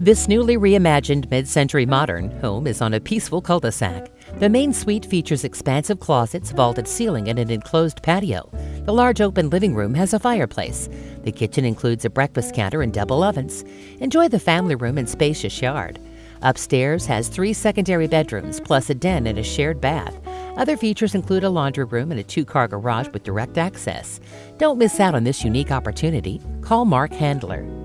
This newly reimagined mid-century modern home is on a peaceful cul-de-sac. The main suite features expansive closets, vaulted ceiling, and an enclosed patio. The large open living room has a fireplace. The kitchen includes a breakfast counter and double ovens. Enjoy the family room and spacious yard. Upstairs has 3 secondary bedrooms, plus a den and a shared bath. Other features include a laundry room and a 2-car garage with direct access. Don't miss out on this unique opportunity. Call Mark Handler.